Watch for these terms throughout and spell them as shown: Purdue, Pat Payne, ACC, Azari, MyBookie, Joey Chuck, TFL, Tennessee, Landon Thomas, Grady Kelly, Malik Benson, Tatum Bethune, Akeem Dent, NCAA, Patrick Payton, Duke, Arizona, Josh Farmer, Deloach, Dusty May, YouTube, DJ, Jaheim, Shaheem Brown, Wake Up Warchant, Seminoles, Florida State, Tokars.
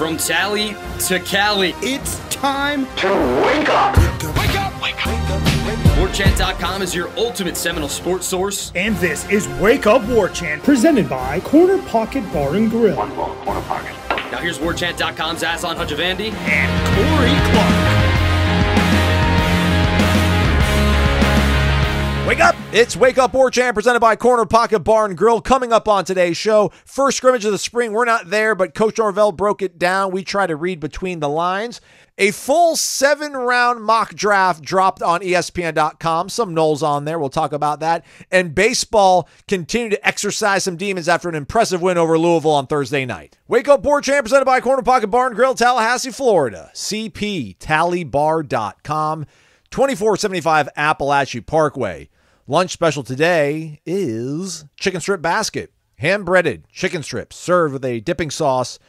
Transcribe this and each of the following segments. From Tally to Cali, it's time to wake up. Wake up, wake up. WarChant.com is your ultimate seminal sports source. And this is Wake Up WarChant, presented by Corner Pocket Bar and Grill. One ball, Corner Pocket. Now here's WarChant.com's Aslan Hujavandi and Corey Clark. Wake up. It's Wake Up WarChant presented by Corner Pocket Bar and Grill. Coming up on today's show, first scrimmage of the spring. We're not there, but Coach Norvell broke it down. We try to read between the lines. A full 7-round mock draft dropped on ESPN.com. Some Noles on there. We'll talk about that. And baseball continued to exercise some demons after an impressive win over Louisville on Thursday night. Wake Up WarChant presented by Corner Pocket Bar and Grill, Tallahassee, Florida. CPTallybar.com, 2475 Appalachia Parkway. Lunch special today is chicken strip basket, hand-breaded chicken strips served with a dipping sauce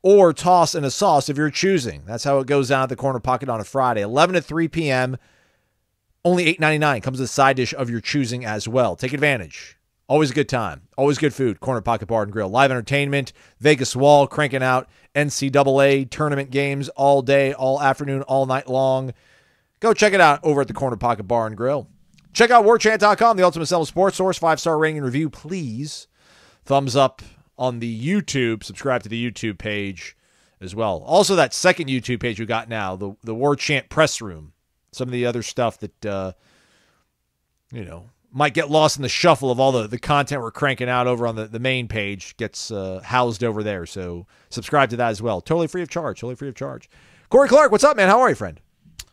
or toss in a sauce if you're choosing. That's how it goes down at the Corner Pocket on a Friday, 11 to 3 p.m., only $8.99. Comes with a side dish of your choosing as well. Take advantage. Always a good time. Always good food. Corner Pocket Bar and Grill. Live entertainment, Vegas Wall, cranking out NCAA tournament games all day, all afternoon, all night long. Go check it out over at the Corner Pocket Bar and Grill. Check out WarChant.com, the ultimate seller sports source. 5-star rating and review, please. Thumbs up on the YouTube. Subscribe to the YouTube page as well. Also, that second YouTube page we got now, the WarChant press room. Some of the other stuff that, you know, might get lost in the shuffle of all the content we're cranking out over on the main page gets housed over there. So subscribe to that as well. Totally free of charge. Totally free of charge. Corey Clark, what's up, man? How are you, friend?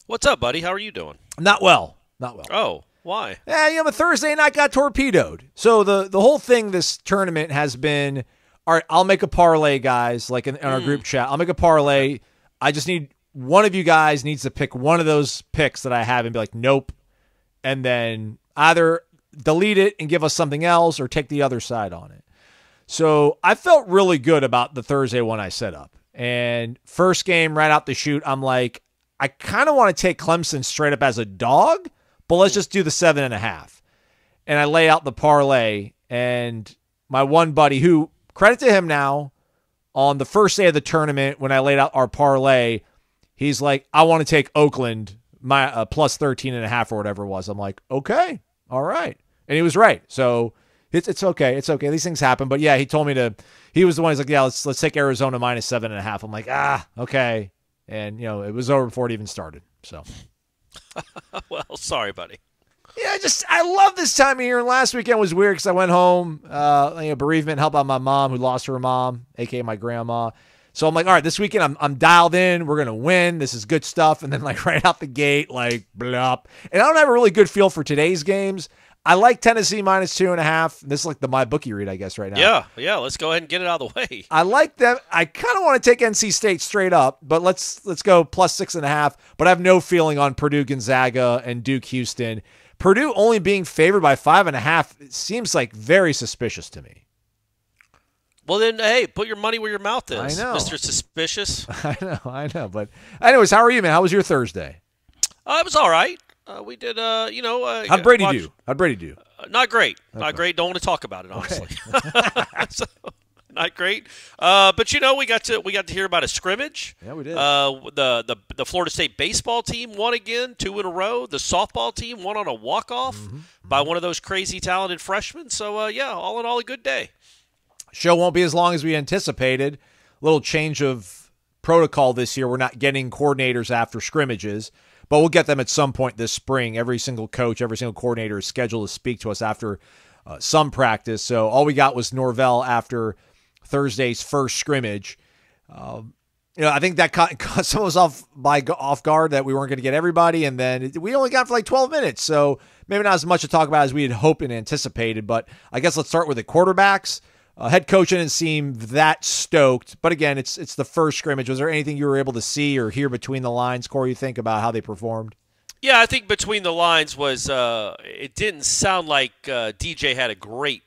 What's up, buddy? How are you doing? Not well. Not well. Oh. Why? Yeah, you know, a Thursday night got torpedoed. So the whole thing this tournament has been, all right, I'll make a parlay, guys, like in our group chat. I'll make a parlay. I just need one of you guys needs to pick one of those picks that I have and be like, nope. And then either delete it and give us something else or take the other side on it. So I felt really good about the Thursday one I set up. And first game right out the chute, I'm like, I kind of want to take Clemson straight up as a dog. But let's just do the 7.5. And I lay out the parlay, and my one buddy, who, credit to him now, on the first day of the tournament when I laid out our parlay, he's like, I want to take Oakland my plus 13.5 or whatever it was. I'm like, okay, all right. And he was right. So it's okay. It's okay. These things happen. But, yeah, he told me to – he was the one who's like, yeah, let's take Arizona minus 7.5. I'm like, ah, okay. And, you know, it was over before it even started. So – well, sorry, buddy. Yeah, I love this time of year. And last weekend was weird because I went home, you know, bereavement, help out my mom who lost her mom, aka my grandma. So I'm like, all right, this weekend I'm dialed in. We're gonna win. This is good stuff. And then like right out the gate, like blop. And I don't have a really good feel for today's games. I like Tennessee minus 2.5. This is like the my bookie read, I guess, right now. Yeah. Let's go ahead and get it out of the way. I like them. I kind of want to take NC State straight up, but let's go plus 6.5. But I have no feeling on Purdue, Gonzaga, and Duke, Houston. Purdue only being favored by 5.5 seems like very suspicious to me. Well, then, hey, put your money where your mouth is. I know, Mr. Suspicious. I know. But anyways, how are you, man? How was your Thursday? It was all right. We did, you know. How'd Brady do? How'd Brady do? Not great. Okay. Not great. Don't want to talk about it, honestly. Okay. So, not great. But you know, we got to hear about a scrimmage. Yeah, we did. The Florida State baseball team won again, 2 in a row. The softball team won on a walk-off by one of those crazy talented freshmen. So yeah, all in all, a good day. Show won't be as long as we anticipated. A little change of protocol this year. We're not getting coordinators after scrimmages. But we'll get them at some point this spring. Every single coach, every single coordinator is scheduled to speak to us after some practice. So all we got was Norvell after Thursday's first scrimmage. You know, I think that caught some of us off guard that we weren't going to get everybody. And then we only got for like 12 minutes. So maybe not as much to talk about as we had hoped and anticipated. But I guess let's start with the quarterbacks. Head coach didn't seem that stoked, but again, it's the first scrimmage. Was there anything you were able to see or hear between the lines, Corey, you think about how they performed? Yeah, I think between the lines was it didn't sound like DJ had a great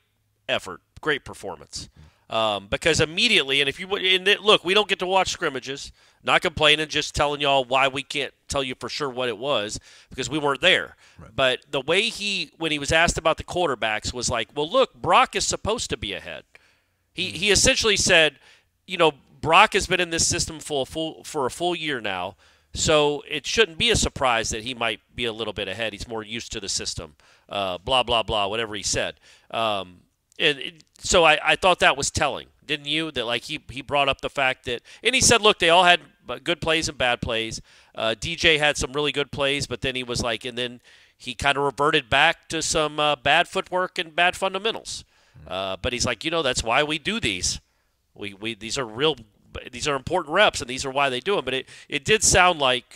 effort, great performance, because immediately, and if you and look, we don't get to watch scrimmages. Not complaining, just telling y'all why we can't tell you for sure what it was because we weren't there. Right. But the way when he was asked about the quarterbacks was like, well, look, Brock is supposed to be ahead. He essentially said, you know, Brock has been in this system for a full year now, so it shouldn't be a surprise that he might be a little bit ahead. He's more used to the system, blah, blah, blah, whatever he said. So I thought that was telling, didn't you? That, like, he brought up the fact that – and he said, look, they all had good plays and bad plays. DJ had some really good plays, but then he was like – and then he kind of reverted back to some bad footwork and bad fundamentals. But he's like, you know, that's why we do these. These are real – these are important reps, and these are why they do them. But it did sound like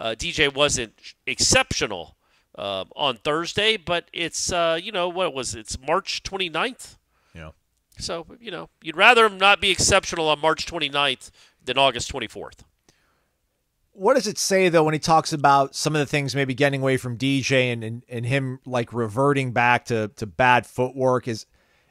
DJ wasn't exceptional on Thursday, but it's, you know, what was it? It's March 29th. Yeah. So, you know, you'd rather him not be exceptional on March 29th than August 24th. What does it say, though, when he talks about some of the things maybe getting away from DJ and him, like, reverting back to bad footwork?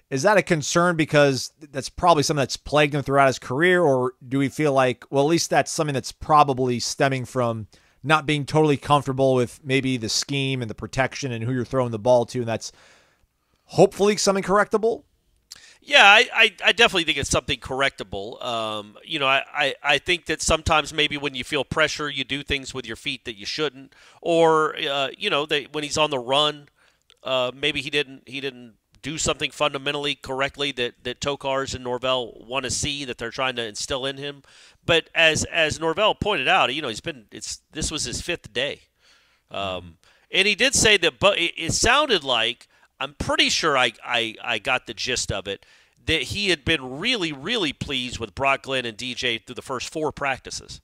Is that a concern because that's probably something that's plagued him throughout his career, or do we feel like, well, at least that's something that's probably stemming from not being totally comfortable with maybe the scheme and the protection and who you're throwing the ball to, and that's hopefully something correctable? Yeah, I definitely think it's something correctable. You know, I think that sometimes maybe when you feel pressure, you do things with your feet that you shouldn't, or, you know, when he's on the run, maybe he didn't do something fundamentally correctly that Tokars and Norvell want to see, that they're trying to instill in him. But as Norvell pointed out, you know, this was his fifth day. And he did say that, but it sounded like, I'm pretty sure I got the gist of it, that he had been really, really pleased with Brock Glenn and DJ through the first four practices.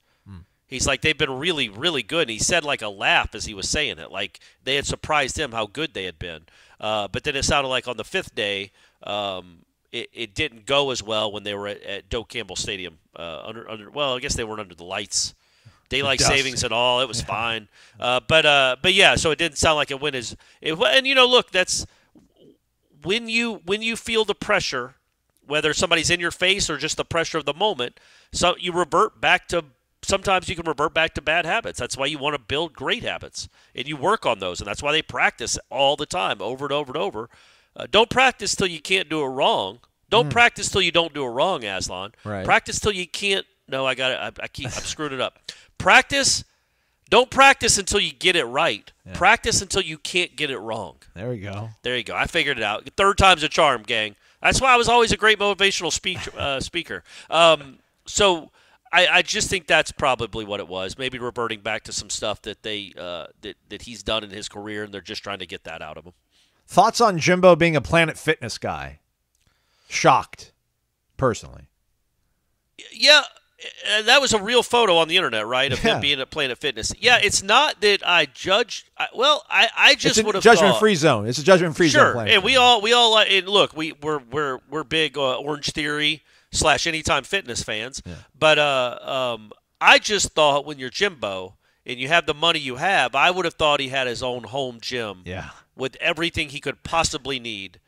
He's like, they've been really, really good. And he said, like, a laugh as he was saying it, like they had surprised him how good they had been. But then it sounded like on the fifth day, it didn't go as well when they were at Doak Campbell Stadium. Well, I guess they weren't under the lights. Daylight savings and all, it was fine. But yeah, so it didn't sound like it went as and, you know, look, that's when you feel the pressure, whether somebody's in your face or just the pressure of the moment, so you revert back to. Sometimes you can revert back to bad habits. That's why you want to build great habits, and you work on those, and that's why they practice all the time, over and over and over. Don't practice till you can't do it wrong. Don't practice till you don't do it wrong, Aslan. Right. Practice till you can't. No, I got it. I'm screwing it up. Practice. Don't practice until you get it right. Yeah. Practice until you can't get it wrong. There we go. There you go. I figured it out. Third time's a charm, gang. That's why I was always a great motivational speaker. So. I just think that's probably what it was. Maybe reverting back to some stuff that they that he's done in his career, and they're just trying to get that out of him. Thoughts on Jimbo being a Planet Fitness guy? Shocked, personally. Yeah, that was a real photo on the internet, right? Of him being at Planet Fitness. Yeah, it's not that I judge. Well, I just would have judgment-free zone. It's a judgment-free zone. Sure, and we all and look. We're big Orange Theory. / Anytime Fitness fans. Yeah. But I just thought when you're Jimbo and you have the money you have, I would have thought he had his own home gym with everything he could possibly need.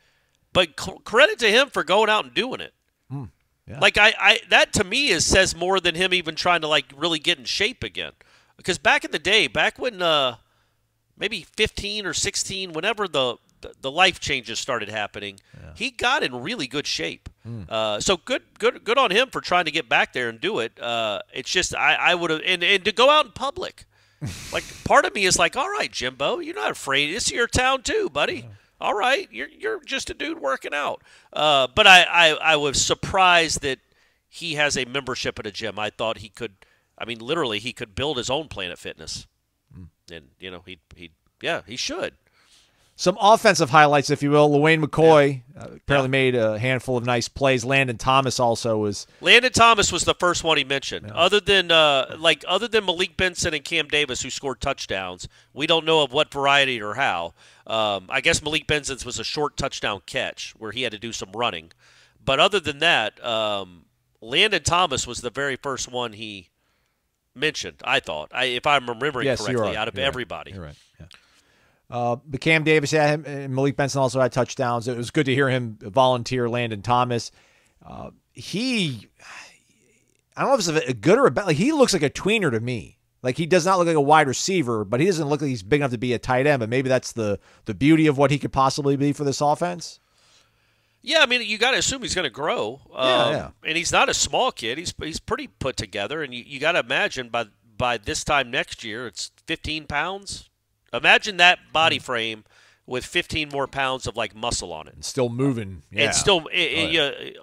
But credit to him for going out and doing it. Yeah. Like, that to me says more than him even trying to, like, really get in shape again. Because back in the day, back when maybe 15 or 16, whenever the life changes started happening, he got in really good shape. So good on him for trying to get back there and do it. It's just I would have and to go out in public. Like, part of me is like, all right, Jimbo, you're not afraid. It's your town too, buddy. Yeah. All right, you're just a dude working out. But I was surprised that he has a membership at a gym. I thought he could. I mean, literally, he could build his own Planet Fitness, and you know he should. Some offensive highlights, if you will. LaWayne McCoy apparently made a handful of nice plays. Landon Thomas also was. Landon Thomas was the first one he mentioned. Yeah. Other than Malik Benson and Cam Davis, who scored touchdowns, we don't know of what variety or how. I guess Malik Benson's was a short touchdown catch where he had to do some running. But other than that, Landon Thomas was the very first one he mentioned, I thought. If I'm remembering correctly, right. Out of everybody. Right. You're right. Yeah. But Cam Davis had him, and Malik Benson also had touchdowns. It was good to hear him volunteer Landon Thomas. I don't know if it's a good or a bad. Like, he looks like a tweener to me. Like, he does not look like a wide receiver, but he doesn't look like he's big enough to be a tight end. But maybe that's the beauty of what he could possibly be for this offense. Yeah, I mean, you got to assume he's going to grow. And he's not a small kid. He's pretty put together, and you got to imagine by this time next year, it's 15 pounds. Imagine that body frame with 15 more pounds of, like, muscle on it. And still moving. Yeah. And still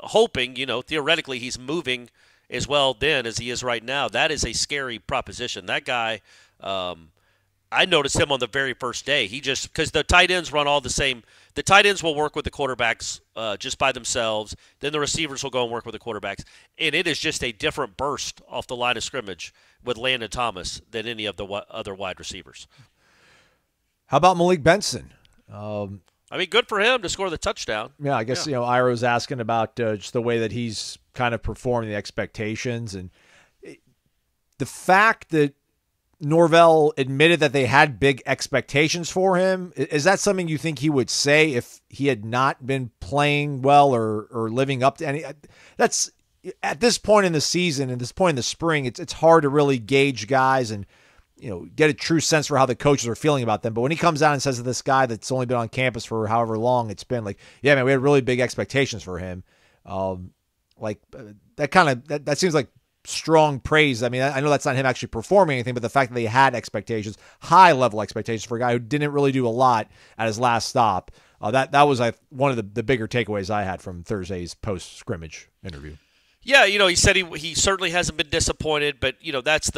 hoping, you know, theoretically he's moving as well then as he is right now. That is a scary proposition. That guy, I noticed him on the very first day. He just – because the tight ends run all the same – the tight ends will work with the quarterbacks just by themselves. Then the receivers will go and work with the quarterbacks. And it is just a different burst off the line of scrimmage with Landon Thomas than any of the other wide receivers. How about Malik Benson? I mean, good for him to score the touchdown. Yeah, I guess, you know, Ira was asking about just the way that he's kind of performed, the expectations. And the fact that Norvell admitted that they had big expectations for him. Is that something you think he would say if he had not been playing well or living up to any? That's at this point in the season, at this point in the spring, it's hard to really gauge guys and, you know, get a true sense for how the coaches are feeling about them. But when he comes out and says to this guy that's only been on campus for however long it's been, like, yeah, man, we had really big expectations for him. That seems like strong praise. I mean, I know that's not him actually performing anything, but the fact that they had expectations, high-level expectations for a guy who didn't really do a lot at his last stop, that was one of the bigger takeaways I had from Thursday's post-scrimmage interview. Yeah, you know, he said he certainly hasn't been disappointed, but, you know, that's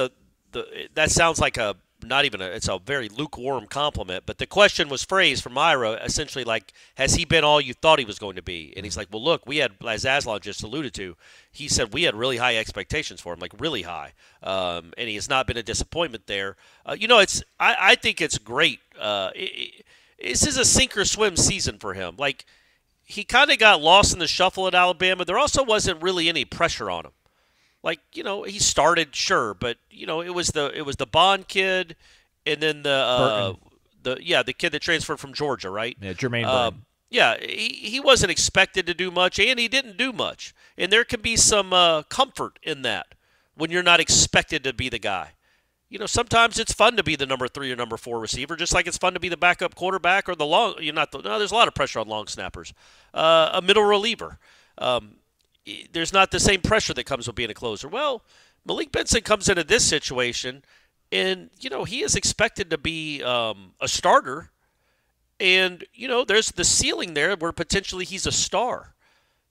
that sounds like it's a very lukewarm compliment, but the question was phrased from Ira essentially like, has he been all you thought he was going to be? And he's like, well, look, we had, as Aslan just alluded to, he said we had really high expectations for him, like really high. And he has not been a disappointment there. You know, I think it's great. This is a sink or swim season for him. Like, he kind of got lost in the shuffle at Alabama. There also wasn't really any pressure on him. Like, you know, he started, sure, but, you know, it was the Bond kid, and then the kid that transferred from Georgia, right? Yeah, Jermaine Burton. Yeah, he wasn't expected to do much, and he didn't do much. And there can be some comfort in that when you're not expected to be the guy. You know, sometimes it's fun to be the number 3 or number 4 receiver, just like it's fun to be the backup quarterback or the long. There's a lot of pressure on long snappers, a middle reliever. There's not the same pressure that comes with being a closer. Well, Malik Benson comes into this situation, and, you know, he is expected to be a starter. And, you know, there's the ceiling there where potentially he's a star.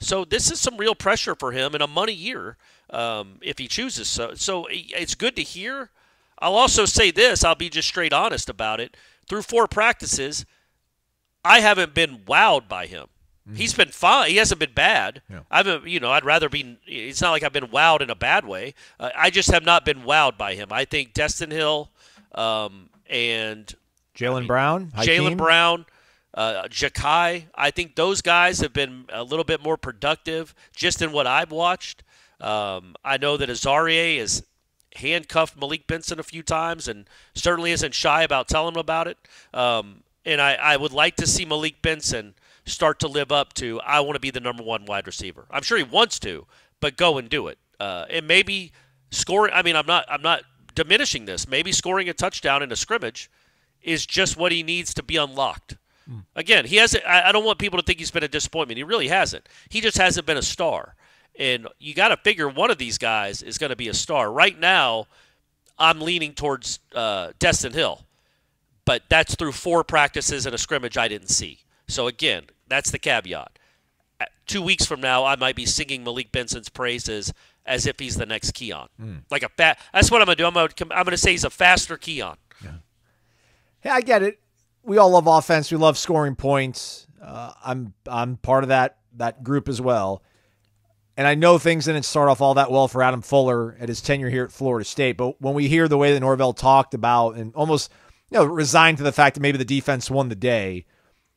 So this is some real pressure for him in a money year if he chooses. So it's good to hear. I'll also say this. I'll be just straight honest about it. Through 4 practices, I haven't been wowed by him. He's been fine. He hasn't been bad. Yeah. I'd rather be. It's not like I've been wowed in a bad way. I just have not been wowed by him. I think Destin Hill and Jalen Brown, Ja'Kai. I think those guys have been a little bit more productive just in what I've watched. I know that Azari has handcuffed Malik Benson a few times and certainly isn't shy about telling him about it. And I would like to see Malik Benson start to live up to, I want to be the number 1 wide receiver. I'm sure he wants to, but go and do it. And maybe scoring. I mean, I'm not diminishing this. Maybe scoring a touchdown in a scrimmage is just what he needs to be unlocked. Again, he hasn't. I don't want people to think he's been a disappointment. He really hasn't. He just hasn't been a star. And you got to figure one of these guys is going to be a star. Right now, I'm leaning towards Destin Hill, but that's through 4 practices and a scrimmage I didn't see. So again, that's the caveat. 2 weeks from now, I might be singing Malik Benson's praises as if he's the next Keon. Like a fat. That's what I'm gonna do. I'm gonna say he's a faster Keon. Yeah. Hey, I get it. We all love offense. We love scoring points. I'm part of that group as well. And I know things didn't start off all that well for Adam Fuller at his tenure here at Florida State. But when we hear the way that Norvell talked about and almost, you know, resigned to the fact that maybe the defense won the day.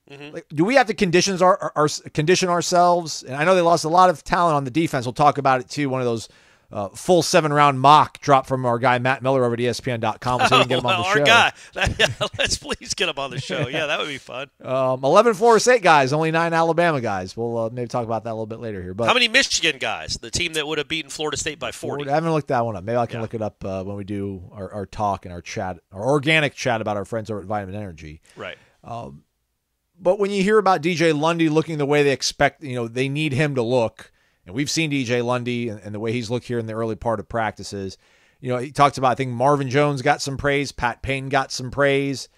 Like, do we have to condition ourselves? And I know they lost a lot of talent on the defense. We'll talk about it too. One of those full 7-round mock drop from our guy Matt Miller over at ESPN.com. So we can get him on the show. Our guy. Let's please get him on the show. Yeah, that would be fun. 11 Florida State guys, only 9 Alabama guys. We'll maybe talk about that a little bit later here. But how many Michigan guys? The team that would have beaten Florida State by 40. I haven't looked that one up. Maybe I can look it up when we do our talk and our chat, our organic chat about our friends over at Vitamin Energy. Right. But when you hear about DJ Lundy looking the way they expect, you know, they need him to look, and we've seen DJ Lundy and the way he's looked here in the early part of practices. You know, he talked about, I think Marvin Jones got some praise. Pat Payne got some praise.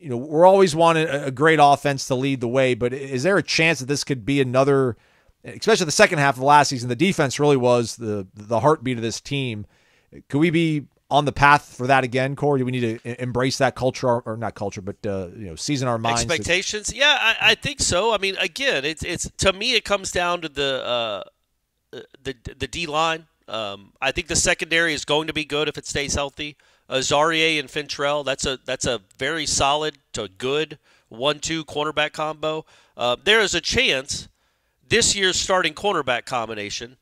You know, we're always wanting a great offense to lead the way, but is there a chance that this could be another, especially the second half of last season, the defense really was the heartbeat of this team. Could we be on the path for that again, Corey? Do we need to embrace that culture, or not culture, but you know, season our minds? Expectations? Yeah, I think so. I mean, again, it's to me, it comes down to the D line. I think the secondary is going to be good if it stays healthy. Azari and Fentrell, that's a very solid to good 1-2 cornerback combo. There is a chance this year's starting cornerback combination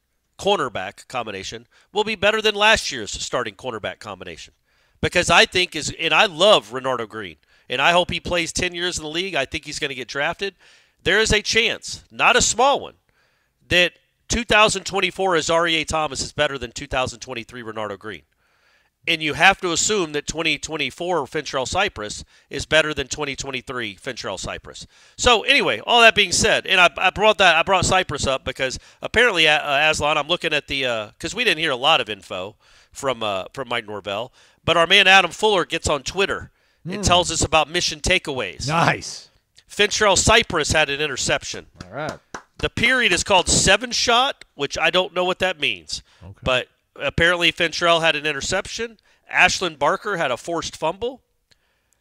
will be better than last year's starting cornerback combination, because I think is, and I love Renardo Green, and I hope he plays 10 years in the league. I think he's going to get drafted. There is a chance, not a small one, that 2024 Azariah Thomas is better than 2023 Renardo Green. And you have to assume that 2024 Fentrell Cyprus is better than 2023 Fentrell Cyprus. So anyway, all that being said, and I brought Cyprus up because apparently Aslan, I'm looking at the because we didn't hear a lot of info from Mike Norvell, but our man Adam Fuller gets on Twitter and tells us about mission takeaways. Nice. Fentrell Cyprus had an interception. All right. The period is called 7-shot, which I don't know what that means, okay. But apparently Fentrell had an interception. Ashlyn Barker had a forced fumble.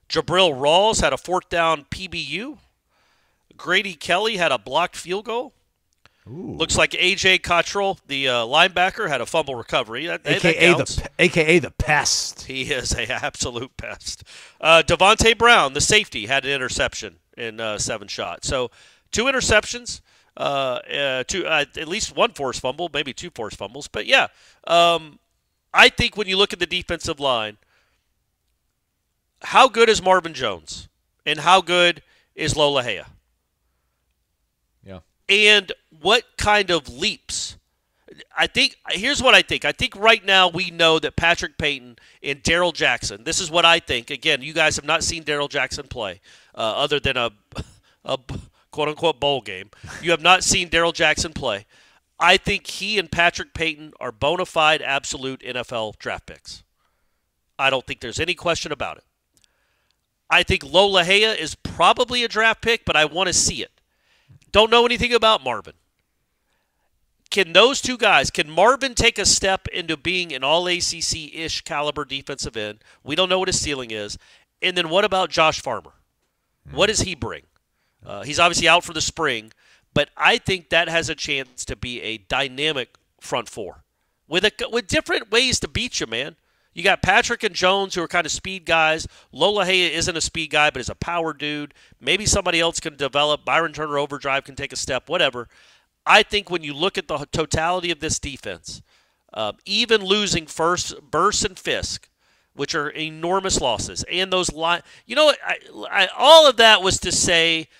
Jabril Rawls had a 4th down PBU. Grady Kelly had a blocked field goal. Ooh. Looks like A.J. Cottrell, the linebacker, had a fumble recovery. AKA the pest. He is an absolute pest. Devontae Brown, the safety, had an interception in 7-shot. So 2 interceptions. At least 1 forced fumble, maybe 2 forced fumbles. But, yeah, I think when you look at the defensive line, how good is Marvin Jones and how good is Lolohea? Yeah. And what kind of leaps? Here's what I think. I think right now we know that Patrick Payton and Darryl Jackson, this is what I think. Again, you guys have not seen Darryl Jackson play other than a quote-unquote bowl game. You have not seen Darryl Jackson play. I think he and Patrick Payton are bona fide absolute NFL draft picks. I don't think there's any question about it. I think Lolohea is probably a draft pick, but I want to see it. Don't know anything about Marvin. Can those two guys, can Marvin take a step into being an all-ACC-ish caliber defensive end? We don't know what his ceiling is. And then what about Josh Farmer? What does he bring? He's obviously out for the spring, but I think that has a chance to be a dynamic front four with different ways to beat you, man. You got Patrick and Jones, who are kind of speed guys. Lolohea isn't a speed guy, but is a power dude. Maybe somebody else can develop. Byron Turner Overdrive can take a step, whatever. I think when you look at the totality of this defense, even losing first Burse and Fisk, which are enormous losses, and those line, you know, all of that was to say –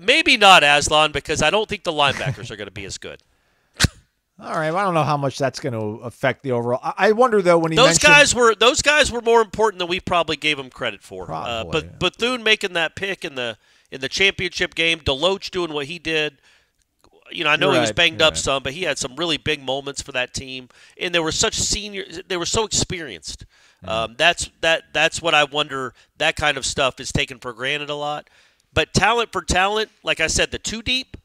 maybe not, Aslan, because I don't think the linebackers are going to be as good. All right, well, I don't know how much that's going to affect the overall. I wonder though when he those guys were more important than we probably gave them credit for. Probably, but yeah. Bethune making that pick in the championship game, DeLoach doing what he did. You know, I know he was banged up some, but he had some really big moments for that team, and they were such seniors. They were so experienced. Mm-hmm. That's what I wonder. That kind of stuff is taken for granted a lot. But talent for talent, like I said, the 2 deep,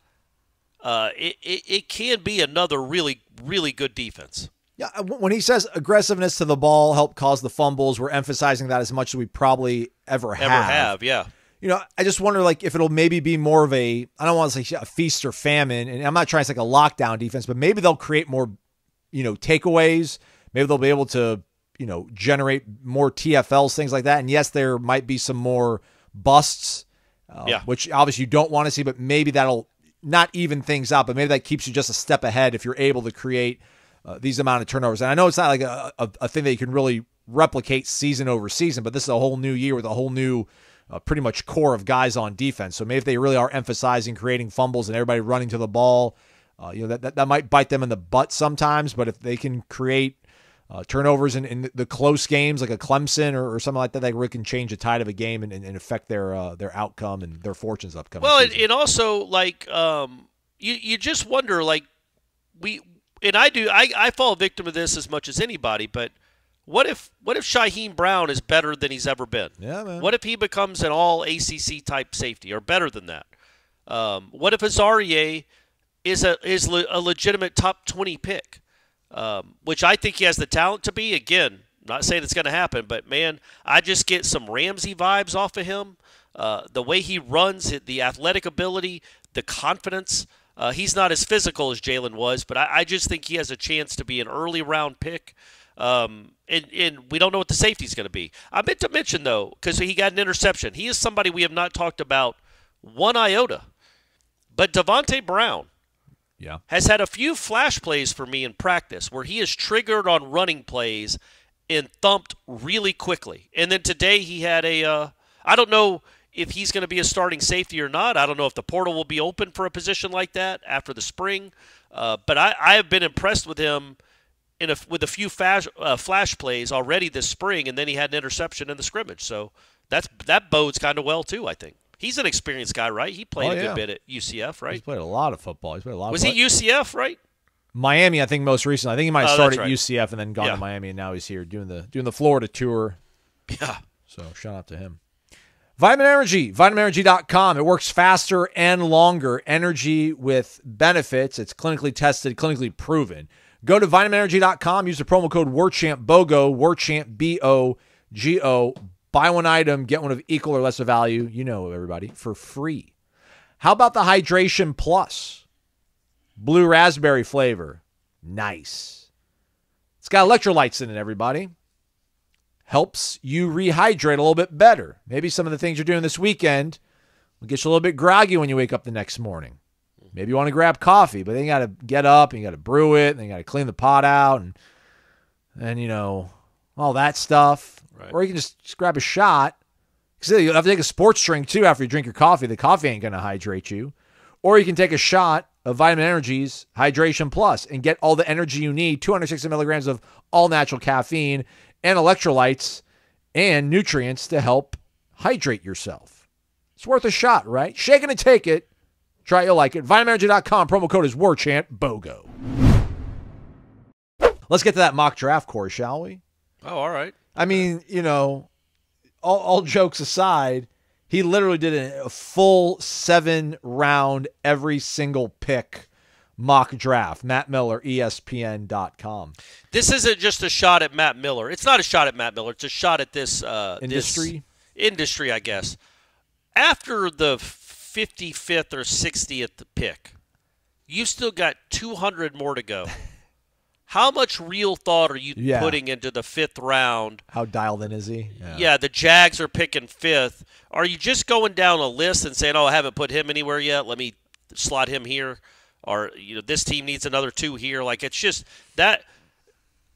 it can be another really, really good defense. Yeah, when he says aggressiveness to the ball helped cause the fumbles, we're emphasizing that as much as we probably ever have. Yeah. You know, I just wonder, like, if it'll maybe be more of a, I don't want to say a feast or famine, and I'm not trying to say like a lockdown defense, but maybe they'll create more, you know, takeaways. Maybe they'll be able to, you know, generate more TFLs, things like that. And yes, there might be some more busts. Which obviously you don't want to see, but maybe that'll not even things out, but maybe that keeps you just a step ahead if you're able to create these amount of turnovers. And I know it's not like a thing that you can really replicate season over season, but this is a whole new year with a whole new pretty much core of guys on defense. So maybe if they really are emphasizing creating fumbles and everybody running to the ball, you know, that might bite them in the butt sometimes, but if they can create Turnovers in the close games, like a Clemson or something like that, they really can change the tide of a game and affect their outcome and their fortunes upcoming. Well, and also, like, you just wonder, like, I fall victim of this as much as anybody, but what if Shaheem Brown is better than he's ever been? Yeah, man. What if he becomes an all-ACC type safety or better than that? What if Azari is a legitimate top 20 pick? Which I think he has the talent to be. Again, not saying it's going to happen, but, man, I just get some Ramsey vibes off of him. The way he runs, the athletic ability, the confidence. He's not as physical as Jalen was, but I just think he has a chance to be an early-round pick. And we don't know what the safety's going to be. I meant to mention, though, because he got an interception. He is somebody we have not talked about one iota. But Devontae Brown, yeah, has had a few flash plays for me in practice where he is triggered on running plays and thumped really quickly. And then today he had a I don't know if he's going to be a starting safety or not. I don't know if the portal will be open for a position like that after the spring. But I have been impressed with him with a few flash plays already this spring, and then he had an interception in the scrimmage. So that bodes kind of well too, I think. He's an experienced guy, right? He played a good bit at UCF, right? He's played a lot of football. Was he UCF, right? Miami, I think, most recently. I think he might have started at UCF and then gone to Miami, and now he's here doing the Florida tour. Yeah. So shout out to him. Vitamin Energy, vitaminenergy.com. It works faster and longer. Energy with benefits. It's clinically tested, clinically proven. Go to vitaminenergy.com. Use the promo code WarChampBOGO, WarChamp, B-O-G-O. Buy one item, get one of equal or lesser value, everybody, for free. How about the Hydration Plus? Blue raspberry flavor. Nice. It's got electrolytes in it, everybody. Helps you rehydrate a little bit better. Maybe some of the things you're doing this weekend will get you a little bit groggy when you wake up the next morning. Maybe you want to grab coffee, but then you got to get up and you got to brew it and then you got to clean the pot out and all that stuff. Right. Or you can just grab a shot. Because you'll have to take a sports drink, too, after you drink your coffee. The coffee ain't going to hydrate you. Or you can take a shot of Vitamin Energy's Hydration Plus and get all the energy you need, 260 milligrams of all-natural caffeine and electrolytes and nutrients to help hydrate yourself. It's worth a shot, right? Shake it and take it. Try it. You'll like it. VitaminEnergy.com. Promo code is WarChantBOGO. Let's get to that mock draft, Corey, shall we? Oh, all right. I mean, all jokes aside, he literally did a full 7-round, every single pick mock draft. Matt Miller, ESPN.com. This isn't just a shot at Matt Miller. It's not a shot at Matt Miller. It's a shot at this industry, I guess. After the 55th or 60th pick, you've still got 200 more to go. How much real thought are you putting into the 5th round? How dialed in is he? Yeah, the Jags are picking 5th. Are you just going down a list and saying, oh, I haven't put him anywhere yet. Let me slot him here. Or, this team needs another 2 here. Like, it's just that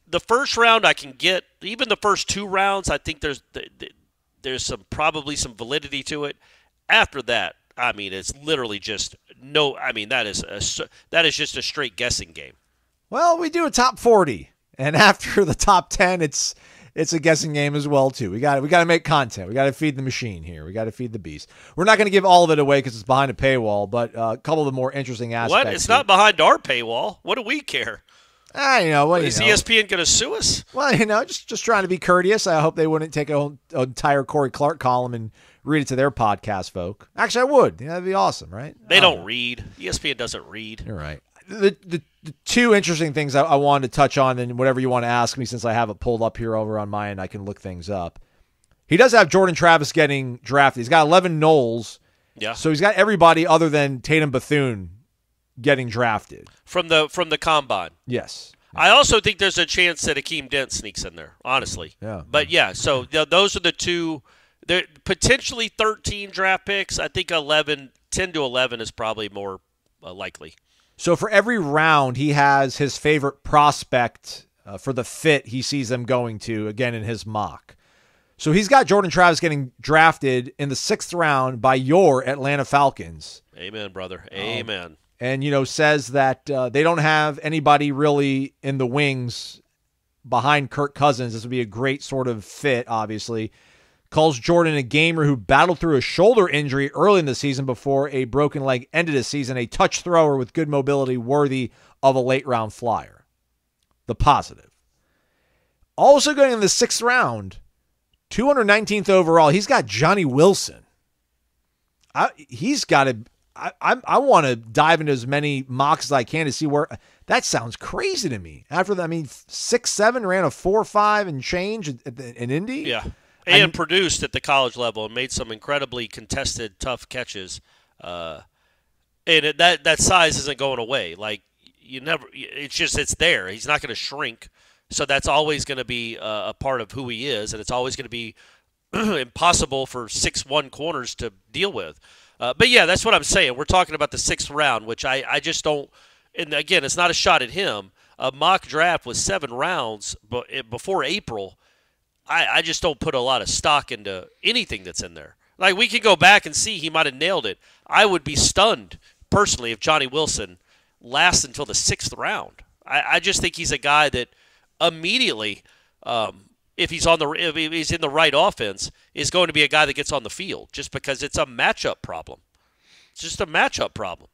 the first round I can get, even the first 2 rounds, I think there's probably some validity to it. After that, I mean, it's literally just no. I mean, that is just a straight guessing game. Well, we do a top 40, and after the top 10, it's a guessing game as well too. We got to make content. We got to feed the machine here. We got to feed the beast. We're not going to give all of it away because it's behind a paywall, but a couple of the more interesting aspects. What? It's not behind our paywall. What do we care? ESPN going to sue us? Well, just trying to be courteous. I hope they wouldn't take an entire Corey Clark column and read it to their podcast folk. Actually, I would. That'd be awesome, right? They don't read. ESPN doesn't read. You're right. The 2 interesting things I wanted to touch on, and whatever you want to ask me, since I have it pulled up here over on my end, I can look things up. He does have Jordan Travis getting drafted. He's got 11 Knowles. Yeah. So he's got everybody other than Tatum Bethune getting drafted. From the combine. Yes. I also think there's a chance that Akeem Dent sneaks in there, honestly. Yeah. But, yeah, so those are the 2. They're potentially 13 draft picks. I think 11, 10 to 11 is probably more likely. So for every round, he has his favorite prospect for the fit he sees them going to, again, in his mock. So he's got Jordan Travis getting drafted in the 6th round by your Atlanta Falcons. Amen, brother. Amen. Says that they don't have anybody really in the wings behind Kirk Cousins. This would be a great sort of fit, obviously. Calls Jordan a gamer who battled through a shoulder injury early in the season before a broken leg ended his season, a touch thrower with good mobility worthy of a late-round flyer. The positive. Also going in the 6th round, 219th overall, he's got Johnny Wilson. I want to dive into as many mocks as I can to see where that sounds crazy to me. After that, I mean, 6'7", ran a 4.5 and change in Indy. Yeah. And produced at the college level and made some incredibly contested, tough catches. And that size isn't going away. Like, you never, it's just, it's there. He's not going to shrink. So that's always going to be a part of who he is. And it's always going to be impossible for 6'1" corners to deal with. But yeah, that's what I'm saying. We're talking about the 6th round, which I just don't, and again, it's not a shot at him. A mock draft with 7 rounds before April. I just don't put a lot of stock into anything that's in there. Like, we could go back and see he might have nailed it. I would be stunned, personally, if Johnny Wilson lasts until the 6th round. I just think he's a guy that immediately, if he's in the right offense, is going to be a guy that gets on the field just because it's a matchup problem. It's just a matchup problem.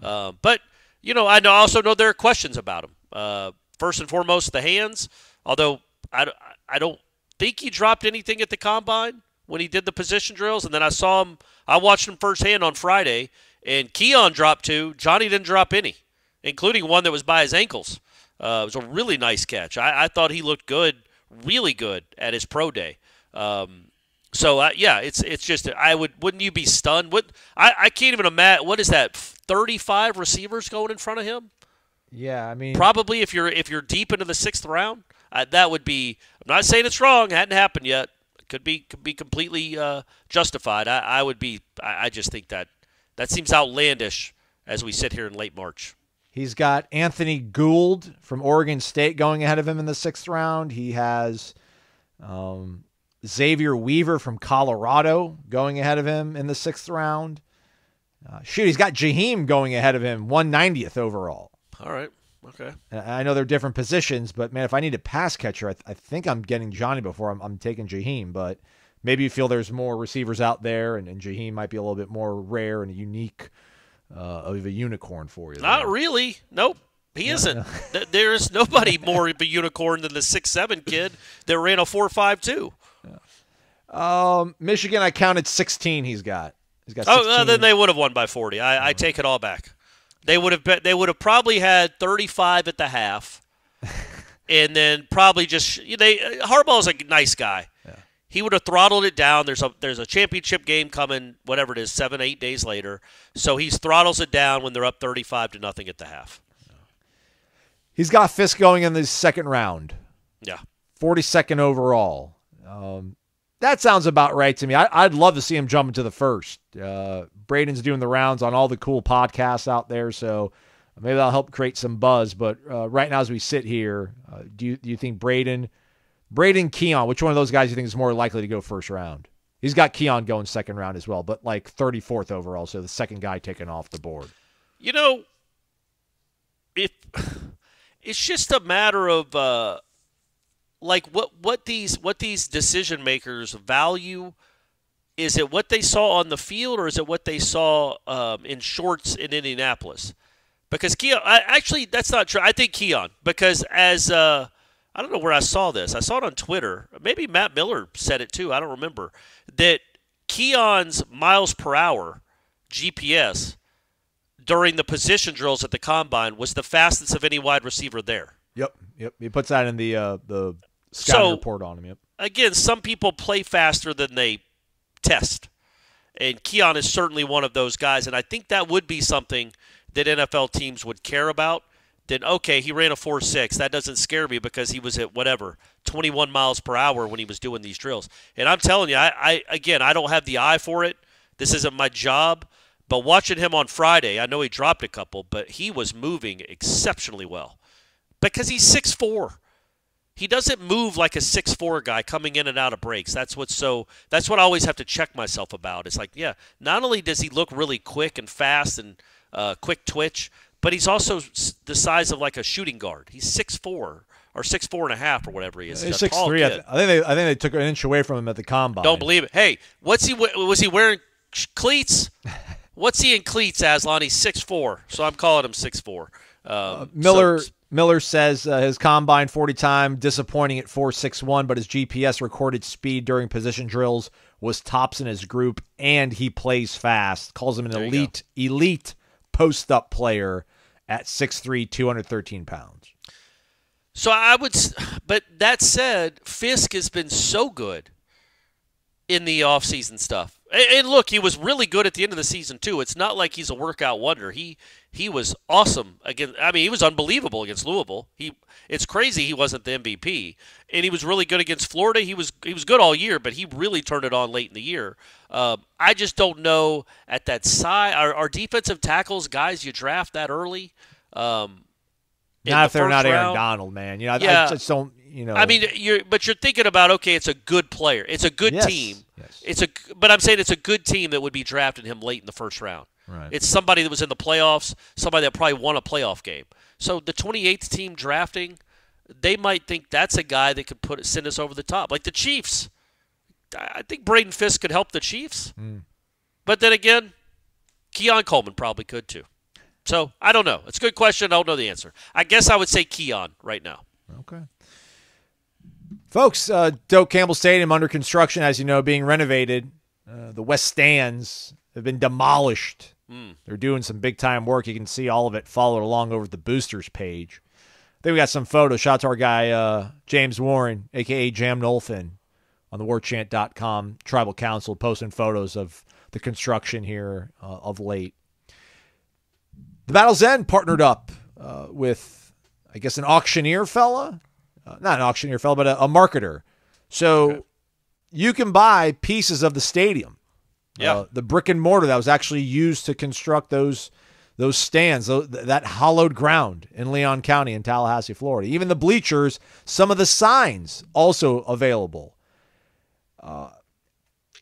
But, you know, I also know there are questions about him. First and foremost, the hands, although I don't think he dropped anything at the combine when he did the position drills, and then I saw him. I watched him firsthand on Friday, and Keon dropped 2. Johnny didn't drop any, including one that was by his ankles. It was a really nice catch. I thought he looked good, really good at his pro day. It's just wouldn't you be stunned? I can't even imagine. What is that? 35 receivers going in front of him? Yeah, I mean, probably if you're deep into the 6th round. That would be. I'm not saying it's wrong. Hadn't happened yet. Could be completely justified. I would be. I just think that seems outlandish as we sit here in late March. He's got Anthony Gould from Oregon State going ahead of him in the 6th round. He has Xavier Weaver from Colorado going ahead of him in the 6th round. He's got Jaheim going ahead of him, 190th overall. All right. Okay. I know they're different positions, but, man, if I need a pass catcher, I think I'm getting Johnny before I'm taking Jaheim. But maybe you feel there's more receivers out there, and Jaheim might be a little bit more rare and unique of a unicorn for you. Not really. Nope. He isn't. No. There is nobody more of a unicorn than the 6'7" kid that ran a 4.52. Yeah. Michigan, I counted 16 he's got. He's got 16. Oh, then they would have won by 40. I take it all back. They would have probably had 35 at the half, and then probably just Harbaugh's a nice guy. Yeah. He would have throttled it down. There's a championship game coming, whatever it is, 7-8 days later. So he throttles it down when they're up 35-0 at the half. He's got Fisk going in the 2nd round. Yeah, 42nd overall. That sounds about right to me. I'd love to see him jump into the 1st. Braden's doing the rounds on all the cool podcasts out there, so maybe that'll help create some buzz. But right now, as we sit here, do you think Braden Keon, which one of those guys do you think is more likely to go 1st round? He's got Keon going 2nd round as well, but like 34th overall, so the 2nd guy taken off the board. You know, it's just a matter of like what these decision makers value. Is it what they saw on the field, or is it what they saw in shorts in Indianapolis? Because Keon, actually, that's not true. I think Keon, because as I don't know where I saw this. I saw it on Twitter. Maybe Matt Miller said it too. I don't remember. That Keon's miles per hour GPS during the position drills at the combine was the fastest of any wide receiver there. Yep. He puts that in the scouting report on him. Yep. Again, some people play faster than they test, and Keon is certainly one of those guys. And I think that would be something that NFL teams would care about. Then, okay, he ran a 4.6. That doesn't scare me because he was at 21 miles per hour when he was doing these drills. And I'm telling you, I don't have the eye for it. This isn't my job. But watching him on Friday, I know he dropped a couple, but he was moving exceptionally well. Because he's 6'4". He doesn't move like a 6'4" guy coming in and out of breaks. That's what I always have to check myself about. It's like, yeah, not only does he look really quick and fast and quick twitch, but he's also the size of like a shooting guard. He's 6'4" or or 6'4" and a half or whatever he is. He's 6'3". I think they took an inch away from him at the combine. Don't believe it. Hey, was he wearing cleats? What's he in cleats, Aslan? He's 6'4", so I'm calling him 6'4". Miller says his combine 40 time disappointing at 4.61, but his GPS recorded speed during position drills was tops in his group, and he plays fast. Calls him an elite post-up player at 6'3", 213 pounds. So I would – but that said, Fisk has been so good in the offseason stuff. And look, he was really good at the end of the season too. It's not like he's a workout wonder. He was awesome against. I mean, he was unbelievable against Louisville. It's crazy he wasn't the MVP. And he was really good against Florida. He was good all year, but he really turned it on late in the year. I just don't know at that size. Our defensive tackles, guys, you draft that early. Not if they're not Aaron Donald, man. You know, yeah. I just don't. You know, I mean, you're thinking about, okay, it's a good player, it's a good team. Yes. But I'm saying it's a good team that would be drafting him late in the first round. Right. It's somebody that was in the playoffs, somebody that probably won a playoff game. So the 28th team drafting, they might think that's a guy that could send us over the top, like the Chiefs. I think Braden Fisk could help the Chiefs, but then again, Keon Coleman probably could too. So I don't know. It's a good question. I don't know the answer. I guess I would say Keon right now. Okay. Folks, Doak Campbell Stadium under construction, as you know, being renovated. The West Stands have been demolished. They're doing some big-time work. You can see all of it followed along over at the Boosters page. I think we got some photos. Shout out to our guy, James Warren, a.k.a. Jam Nolfin, on the WarChant.com Tribal Council, posting photos of the construction here of late. The Battle's End partnered up with, I guess, an auctioneer fella. Not an auctioneer fella, but a marketer. So you can buy pieces of the stadium. Yeah, the brick and mortar that was actually used to construct those stands, that hollowed ground in Leon County in Tallahassee, Florida. Even the bleachers, some of the signs also available.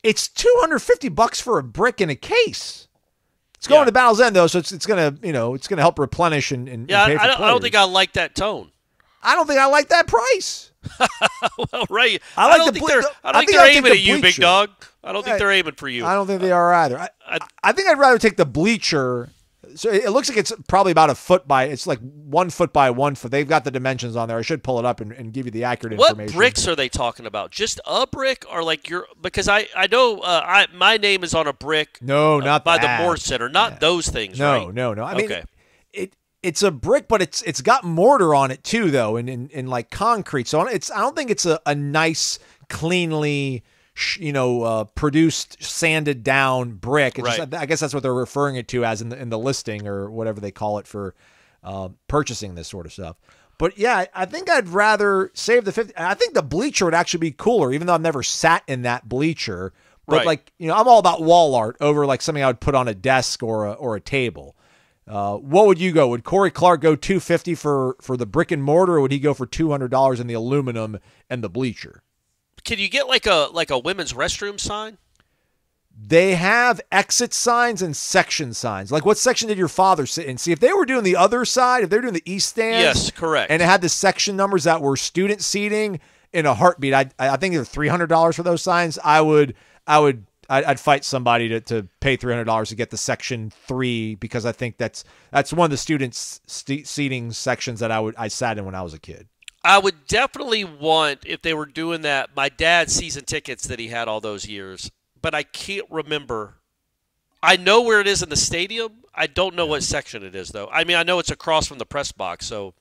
It's $250 for a brick in a case. It's going to Battle's End though, so it's gonna help replenish and pay for I don't think I like that tone. I don't think I like that price. Well, right. I don't think they're aiming at you, big dog. I don't think they're aiming for you. I don't think they are either. I think I'd rather take the bleacher. So it looks like it's probably about a foot by. It's like 1 foot by 1 foot. They've got the dimensions on there. I should pull it up and give you the accurate information. What bricks are they talking about? Just a brick, or like your? Because I know my name is on a brick. No, not by the Moore Center. Not those things. No, right? No. I mean, it's a brick, but it's got mortar on it too, though, and like concrete. So I don't think it's a nice, cleanly, produced, sanded down brick. It's just, I guess that's what they're referring it to as in the listing or whatever they call it for purchasing this sort of stuff. But yeah, I think I'd rather save the 50. I think the bleacher would actually be cooler, even though I've never sat in that bleacher. But I'm all about wall art over like something I would put on a desk or a table. What would you go? Would Corey Clark go $250 for the brick and mortar, or would he go for $200 in the aluminum and the bleacher? Can you get like a women's restroom sign? They have exit signs and section signs. Like, what section did your father sit in? See, if they were doing the other side, if they're doing the east stand, yes, correct, and it had the section numbers that were student seating, in a heartbeat, I think they're $300 for those signs. I'd fight somebody to pay $300 to get the section 3, because I think that's one of the students' seating sections that I sat in when I was a kid. I would definitely want, if they were doing that, my dad's season tickets that he had all those years, but I can't remember. I know where it is in the stadium. I don't know what section it is though. I mean, I know it's across from the press box, so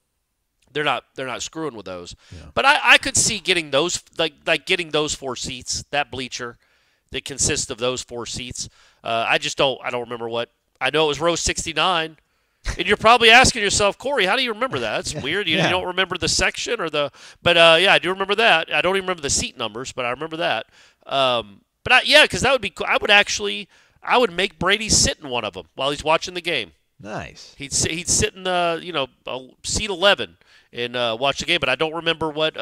they're not screwing with those. Yeah. But I could see getting those like getting those 4 seats, that bleacher that consists of those 4 seats. I don't remember what. I know it was row 69. And you're probably asking yourself, Corey, how do you remember that? That's weird. You don't remember the section or the – but, I do remember that. I don't even remember the seat numbers, but I remember that. Because that would be cool. I would make Brady sit in one of them while he's watching the game. Nice. He'd sit in the, seat 11 and watch the game, but I don't remember what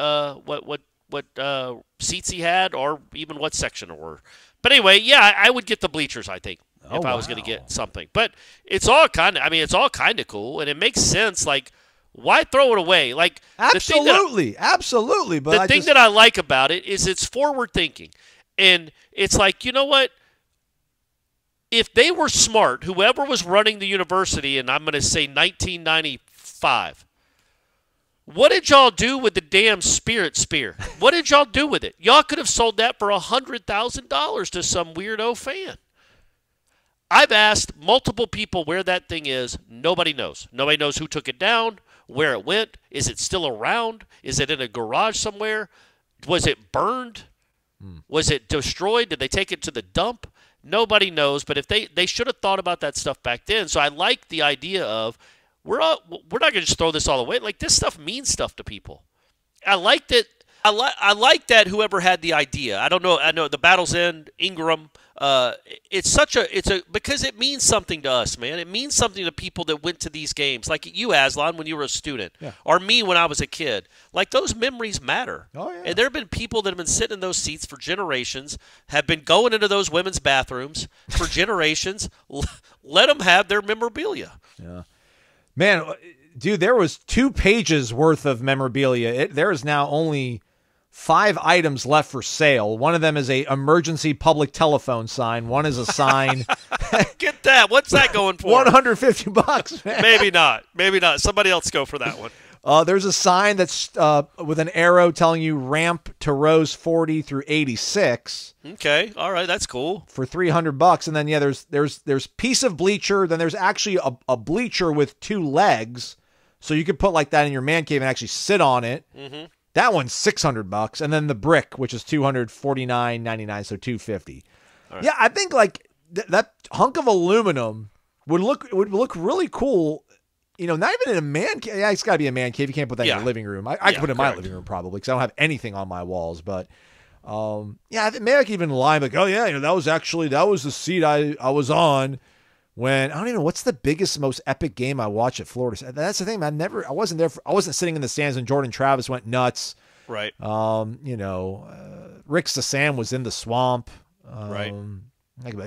seats he had or even what section it were. But anyway, I would get the bleachers, I think. If I was going to get something. But it's all kind of cool, and it makes sense. Like, why throw it away? Like, absolutely, absolutely. But the thing that I like about it is it's forward thinking. And it's like, you know what? If they were smart, whoever was running the university, and I'm going to say 1995, what did y'all do with the damn Spirit Spear? What did y'all do with it? Y'all could have sold that for $100,000 to some weirdo fan. I've asked multiple people where that thing is. Nobody knows. Nobody knows who took it down, where it went. Is it still around? Is it in a garage somewhere? Was it burned? Was it destroyed? Did they take it to the dump? Nobody knows, but if they should have thought about that stuff back then. So I like the idea of we're not going to just throw this all away. Like, this stuff means stuff to people. I liked it. I like that whoever had the idea. I don't know. I know the Battle's End, Ingram. It's such a because it means something to us, man. It means something to people that went to these games, like you, Aslan, when you were a student, or me when I was a kid. Like, those memories matter. Oh, yeah. And there have been people that have been sitting in those seats for generations, have been going into those women's bathrooms for generations. Let them have their memorabilia. Yeah, man, dude, there was 2 pages worth of memorabilia. There is now only 5 items left for sale. One of them is a emergency public telephone sign. One is a sign. Get that. What's that going for? 150 bucks, man. Maybe not. Maybe not. Somebody else go for that one. There's a sign that's with an arrow telling you ramp to rows 40 through 86. Okay. All right. That's cool. For 300 bucks. And then, yeah, there's piece of bleacher. Then there's actually a bleacher with 2 legs. So you could put like that in your man cave and actually sit on it. Mm-hmm. That one's 600 bucks, and then the brick, which is $249.99, so 250. Right. Yeah, I think like that hunk of aluminum would look really cool. You know, not even in a man cave. Yeah, it's got to be a man cave. You can't put that in your living room. I could put it in my living room probably because I don't have anything on my walls. But yeah, I think maybe I could even lie like, oh yeah, you know, that was the seat I was on when I don't even know what's the biggest, most epic game I watched at Florida State. That's the thing, man. I wasn't there. I wasn't sitting in the stands when Jordan Travis went nuts. Right. You know, Rick Sasan was in the swamp. Right.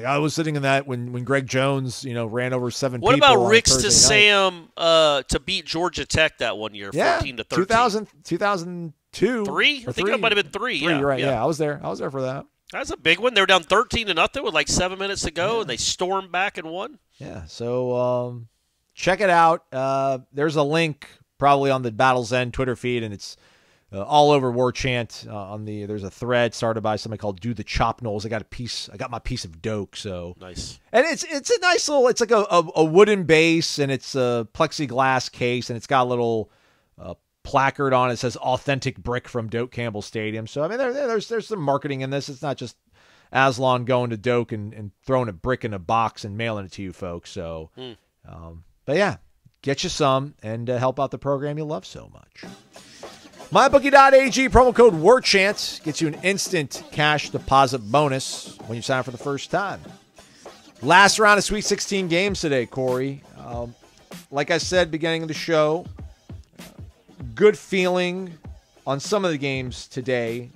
I was sitting in that when Greg Jones, you know, ran over 7 people. What about Rick Sasan to beat Georgia Tech that one year, 14-13? 2002. 3? I think it might have been 3. 3, yeah. You're right. Yeah, I was there for that. That's a big one. They were down 13-0 with like 7 minutes to go, and they stormed back and won. Yeah, so check it out. There's a link probably on the Battle's End Twitter feed, and it's all over War Chant. There's a thread started by somebody called Do the Chop Knolls. I got my piece of Doak. So nice. And it's a nice little. It's like a wooden base, and it's a plexiglass case, and it's got a little placard on it says authentic brick from Doak Campbell Stadium. So I mean there's some marketing in this. It's not just Aslan going to Doak and throwing a brick in a box and mailing it to you folks. So but yeah, get you some and help out the program you love so much. MyBookie.ag promo code WarChant gets you an instant cash deposit bonus when you sign up for the first time. Last round of Sweet 16 games today, Corey. Like I said beginning of the show, good feeling on some of the games today,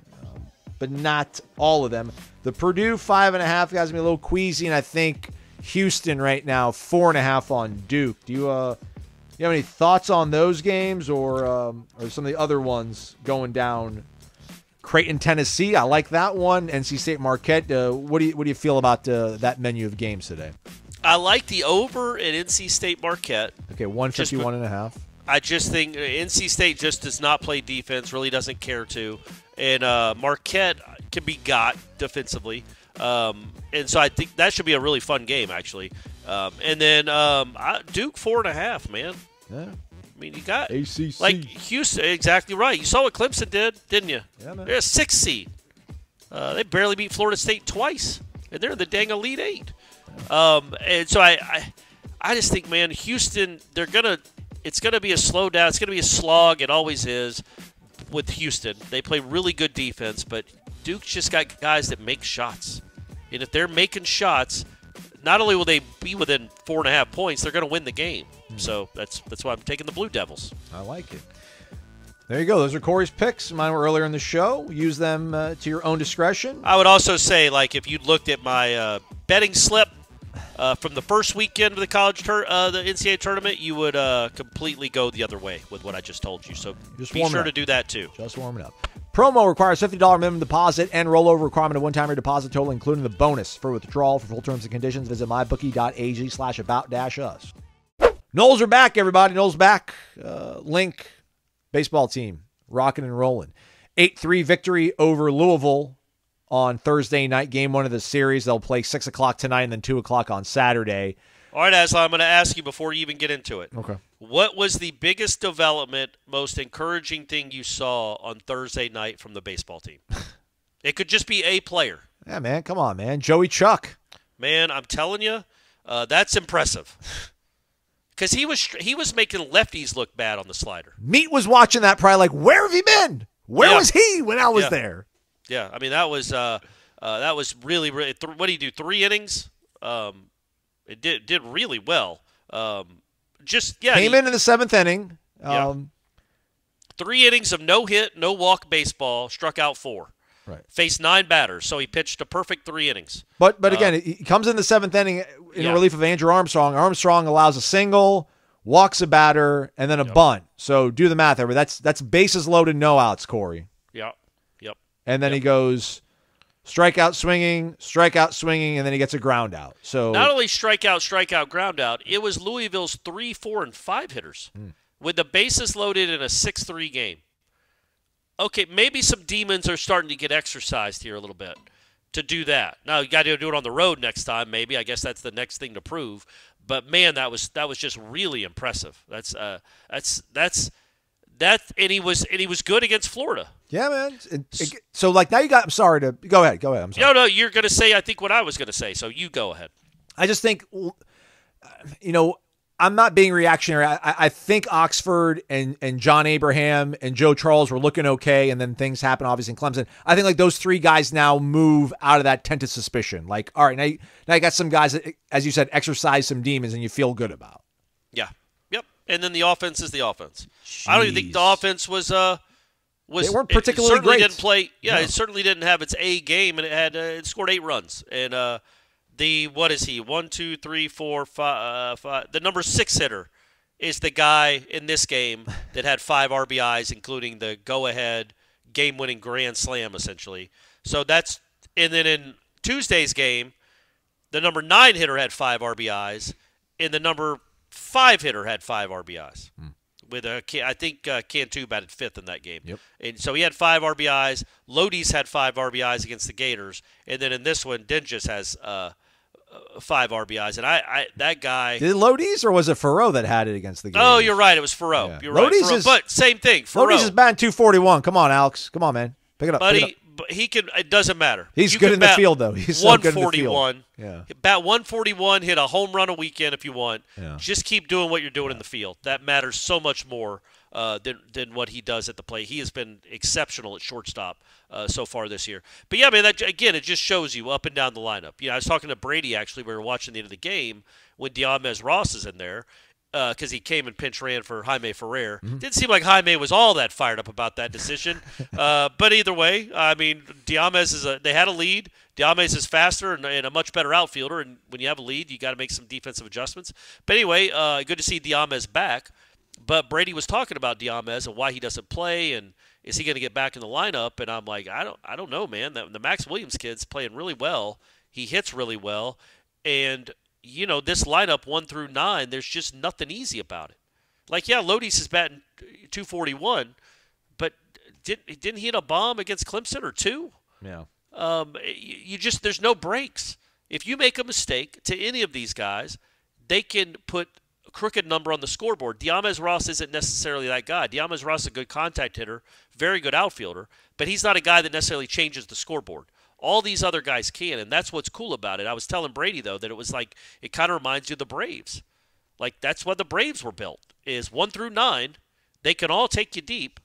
but not all of them. The Purdue 5.5 guys are a little queasy, and I think Houston right now 4.5 on Duke. Do you have any thoughts on those games or some of the other ones going down? Creighton, Tennessee, I like that one. NC State, Marquette. What do you feel about that menu of games today? I like the over at NC State, Marquette. Okay, 151.5. I just think NC State just does not play defense, really doesn't care to. And Marquette can be got defensively. And so I think that should be a really fun game, actually. And then Duke, 4.5, man. Yeah. I mean, you got ACC. Like Houston, exactly right. You saw what Clemson did, didn't you? Yeah, man. They're a 6 seed. They barely beat Florida State twice, and they're in the dang Elite 8. And so I just think, man, Houston, they're going to – it's going to be a slowdown. It's going to be a slog. It always is with Houston. They play really good defense, but Duke's just got guys that make shots. And if they're making shots, not only will they be within 4.5 points, they're going to win the game. So that's why I'm taking the Blue Devils. I like it. There you go. Those are Corey's picks. Mine were earlier in the show. Use them to your own discretion. I would also say, like, if you looked at my betting slip, from the first weekend of the the NCAA tournament, you would completely go the other way with what I just told you. So just be sure to do that too. Just warming up. Promo requires $50 minimum deposit and rollover requirement of one-timer deposit total, including the bonus for withdrawal. For full terms and conditions, visit mybookie.ag/about-us. Knowles are back, everybody. Knowles back. Link baseball team rocking and rolling. 8-3 victory over Louisville on Thursday night, game one of the series. They'll play 6 o'clock tonight and then 2 o'clock on Saturday. All right, Aslan, I'm going to ask you before you even get into it. Okay. What was the biggest development, most encouraging thing you saw on Thursday night from the baseball team? It could just be a player. Yeah, man. Come on, man. Joey Chuck. Man, I'm telling you, that's impressive. Because he was making lefties look bad on the slider. Meat was watching that probably like, where have you been? Where was he when I was there? Yeah, I mean, that was really, really – what did he do, 3 innings? It did really well. Came in the 7th inning. 3 innings of no hit, no walk baseball, struck out 4. Right. Faced 9 batters, so he pitched a perfect 3 innings. But again, he comes in the 7th inning in relief of Andrew Armstrong. Armstrong allows a single, walks a batter, and then a bunt. So do the math there. That's bases loaded, no outs, Corey. Yeah. Yep. And then he goes strikeout swinging, and then he gets a ground out. So not only strikeout, ground out, it was Louisville's 3, 4, and 5 hitters with the bases loaded in a 6-3 game. Okay, maybe some demons are starting to get exercised here a little bit to do that. Now you got to do it on the road next time. Maybe I guess that's the next thing to prove. But man, that was just really impressive. And he was good against Florida. Yeah, man. So like now you got. I'm sorry to go ahead. Go ahead. I'm sorry. No, you're gonna say I think what I was gonna say. So you go ahead. I just think, I'm not being reactionary. I think Oxford and John Abraham and Joe Charles were looking okay, and then things happen obviously in Clemson. I think like those 3 guys now move out of that tent of suspicion. Like, all right, now you got some guys that, as you said, exercise some demons, and you feel good about. Yeah. And then the offense is the offense. Jeez. I don't even think the offense was they weren't particularly great. Didn't play. Yeah, no. It certainly didn't have its A game, and it had it scored 8 runs. And what is he? 1, 2, 3, 4, 5. The number 6 hitter is the guy in this game that had 5 RBIs, including the go-ahead game-winning grand slam, essentially. So that's, and then in Tuesday's game, the number 9 hitter had 5 RBIs, and the number 5 hitter had 5 RBIs. With I think Cantu batted 5th in that game. Yep. And so he had 5 RBIs. Lodies had 5 RBIs against the Gators, and then in this one, Dinges has 5 RBIs. And I that guy did it Lodies or was it Farrow that had it against the Gators? Oh, you're right. It was Farrow. Yeah. You're Lodies right. Farrow, but same thing. Farrow. Lodies is batting 241. Come on, Alex. Come on, man. Pick it up, buddy. But he can. It doesn't matter. He's good in the field, though. He's so good in the field. Yeah. Bat 141. Hit a home run a weekend if you want. Yeah. Just keep doing what you're doing in the field. That matters so much more than what he does at the plate. He has been exceptional at shortstop so far this year. But yeah, man, that again, it just shows you up and down the lineup. You know, I was talking to Brady actually. We were watching the end of the game when Diomedes Ross is in there. Because he came and pinch ran for Jaime Ferrer. Didn't seem like Jaime was all that fired up about that decision. But either way, I mean, Diomedes they had a lead. Diomedes is faster and a much better outfielder. And when you have a lead, you got to make some defensive adjustments. But anyway, good to see Diomedes back. But Brady was talking about Diomedes and why he doesn't play and is he going to get back in the lineup. And I'm like, I don't know, man. The Max Williams kid's playing really well. He hits really well. And you know, this lineup 1 through 9, there's just nothing easy about it. Like, yeah, Lodies is batting 241, but didn't he hit a bomb against Clemson or 2? Yeah. You just, there's no breaks. If you make a mistake to any of these guys, they can put a crooked number on the scoreboard. Diomedes Ross isn't necessarily that guy. Diomedes Ross is a good contact hitter, very good outfielder, but he's not a guy that necessarily changes the scoreboard. All these other guys can, and that's what's cool about it. I was telling Brady, though, that it was like it kind of reminds you of the Braves. Like, that's what the Braves were built, is 1 through 9. They can all take you deep,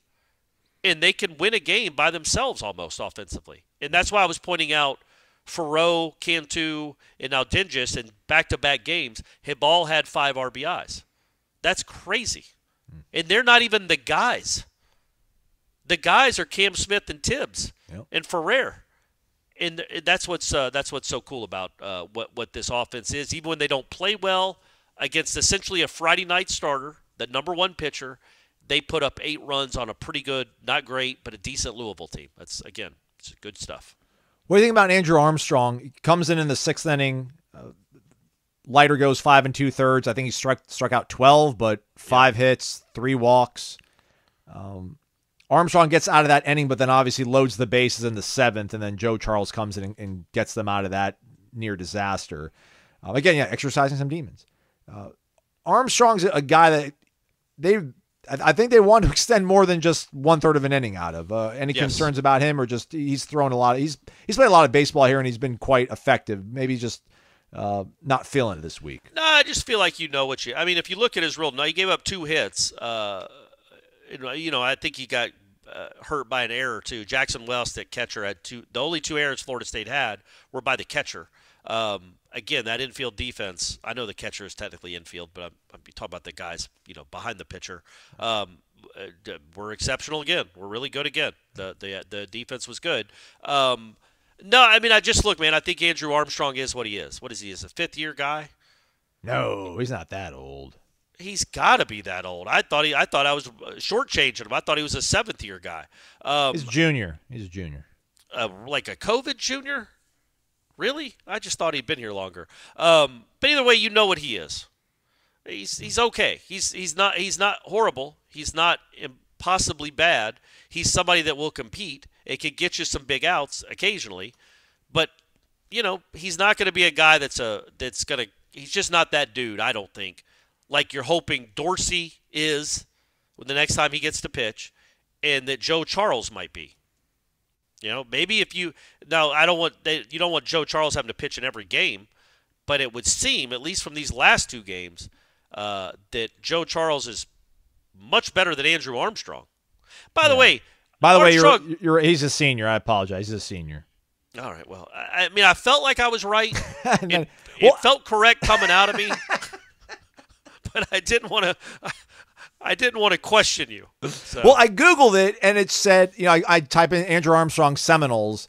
and they can win a game by themselves almost offensively. And that's why I was pointing out Farrow, Cantu, and now Dinges in back-to-back games have all had 5 RBIs. That's crazy. And they're not even the guys. The guys are Cam Smith and Tibbs and Ferrer. and that's what's so cool about what this offense is. Even when they don't play well against essentially a Friday night starter, the number one pitcher, they put up 8 runs on a pretty good, not great, but a decent Louisville team. That's, again, it's good stuff. What do you think about Andrew Armstrong? He comes in the 6th inning. Leiter goes 5 2/3. I think he struck out 12, but 5 hits, 3 walks. Armstrong gets out of that inning, but then obviously loads the bases in the 7th, and then Joe Charles comes in and gets them out of that near disaster. Again, yeah, exercising some demons. Armstrong's a guy that I think they want to extend more than just 1/3 of an inning out of. Any concerns about him, or just he's thrown a lot? He's played a lot of baseball here, and he's been quite effective. Maybe just not feeling it this week. No, I just feel like what I mean, if you look at his role, now he gave up 2 hits. I think he got hurt by an error too. Jackson Wells, at catcher, had 2. The only 2 errors Florida State had were by the catcher. Again, that infield defense, I know the catcher is technically infield, but I'm talking about the guys, behind the pitcher. We're exceptional again. We're really good again. The defense was good. No, I mean, I just look, man, I think Andrew Armstrong is what he is. What is he? Is a 5th-year guy? No, he's not that old. He's got to be that old. I thought I was shortchanging him. I thought he was a 7th-year guy. He's a junior. He's a junior. Like a COVID junior? Really? I just thought he'd been here longer. But either way, what he is. He's okay. He's not horrible. He's not impossibly bad. He's somebody that will compete. It could get you some big outs occasionally, but he's not going to be a guy he's just not that dude, I don't think. Like you're hoping Dorsey is the next time he gets to pitch, and that Joe Charles might be. Maybe if you – now, you don't want Joe Charles having to pitch in every game, but it would seem, at least from these last 2 games, that Joe Charles is much better than Andrew Armstrong. By the way, he's a senior. I apologize. He's a senior. All right. Well, I mean, I felt like I was right. It felt correct coming out of me, but I didn't want to – I didn't want to question you. So. Well, I Googled it, and it said, I type in Andrew Armstrong Seminoles,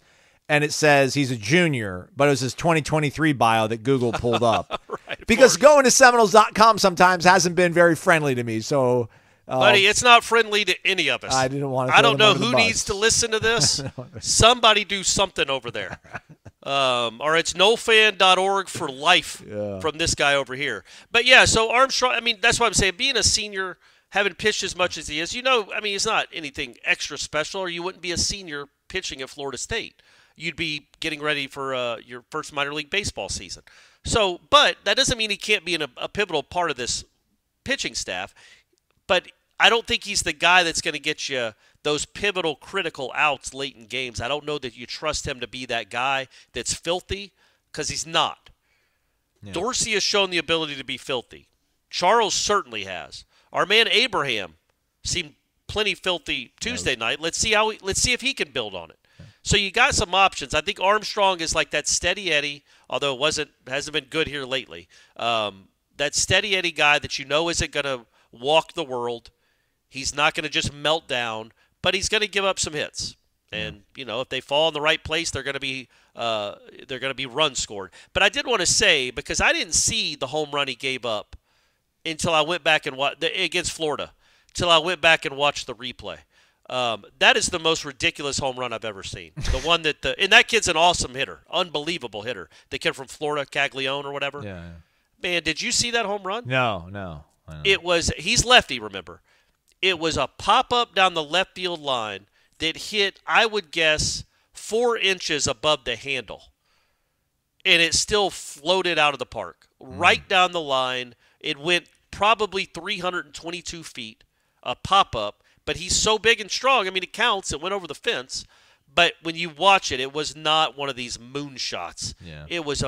and it says he's a junior, but it was his 2023 bio that Google pulled up. Right, because going to Seminoles.com sometimes hasn't been very friendly to me. So, buddy, it's not friendly to any of us. I didn't want to. I don't know who needs to listen to this. Somebody do something over there. Or it's nofan.org for life from this guy over here. But, yeah, so Armstrong, I mean, that's what I'm saying. Being a senior – haven't pitched as much as he is. I mean, he's not anything extra special, or you wouldn't be a senior pitching at Florida State. You'd be getting ready for your first minor league baseball season. So, but that doesn't mean he can't be a pivotal part of this pitching staff. But I don't think he's the guy that's going to get you those pivotal, critical outs late in games. I don't know that you trust him to be that guy that's filthy, because he's not. Yeah. Dorsey has shown the ability to be filthy. Charles certainly has. Our man Abraham seemed plenty filthy Tuesday night. Let's see if he can build on it. Okay. So you got some options. I think Armstrong is like that steady Eddie, although it hasn't been good here lately. That steady Eddie guy that isn't going to walk the world. He's not going to just melt down, but he's going to give up some hits. And if they fall in the right place, they're going to be runs scored. But I did want to say, because I didn't see the home run he gave up until I went back and watched against Florida, until I went back and watched the replay. That is the most ridiculous home run I've ever seen. The one that and that kid's an awesome hitter, unbelievable hitter. The kid from Florida, Caglione or whatever. Yeah. Man, did you see that home run? No. It was he's lefty, remember. It was a pop-up down the left field line that hit, I would guess, 4 inches above the handle. And it still floated out of the park, right down the line. It went probably 322 feet, a pop-up, but he's so big and strong. I mean, it counts. It went over the fence. But when you watch it, it was not one of these moonshots. Yeah. It was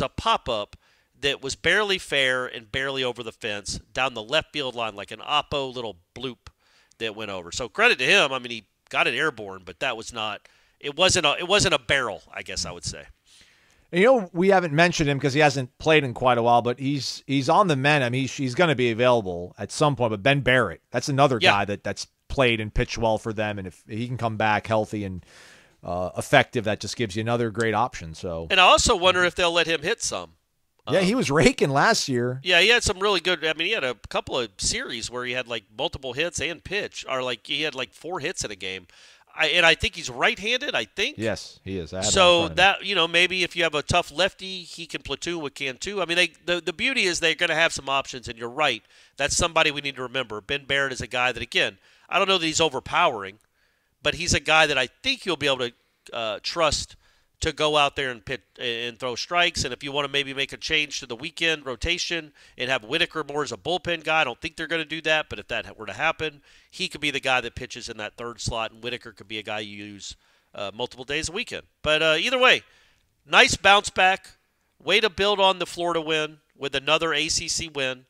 a pop-up that was barely fair and barely over the fence, down the left field line, like an oppo little bloop that went over. So credit to him. I mean, he got it airborne, but that was not – it wasn't a barrel, I guess I would say. We haven't mentioned him because he hasn't played in quite a while, but he's on the men. I mean, he's going to be available at some point. But Ben Barrett, that's another guy that's played and pitched well for them, and if he can come back healthy and effective. That just gives you another great option. So, and I also wonder if they'll let him hit some. Yeah, he was raking last year. Yeah, he had some really good. I mean, he had a couple of series where he had like multiple hits and pitch, or like he had like 4 hits in a game. I think he's right-handed. I think yes, he is. So that maybe if you have a tough lefty, he can platoon with Cantu. I mean, the beauty is they're going to have some options, and you're right. That's somebody we need to remember. Ben Barrett is a guy that, again, I don't know that he's overpowering, but he's a guy that I think you'll be able to trust to go out there and pit and throw strikes. And if you want to maybe make a change to the weekend rotation and have Whitaker more as a bullpen guy, I don't think they're going to do that. But if that were to happen, he could be the guy that pitches in that third slot, and Whitaker could be a guy you use multiple days a weekend. But either way, nice bounce back. Way to build on the Florida win with another ACC win.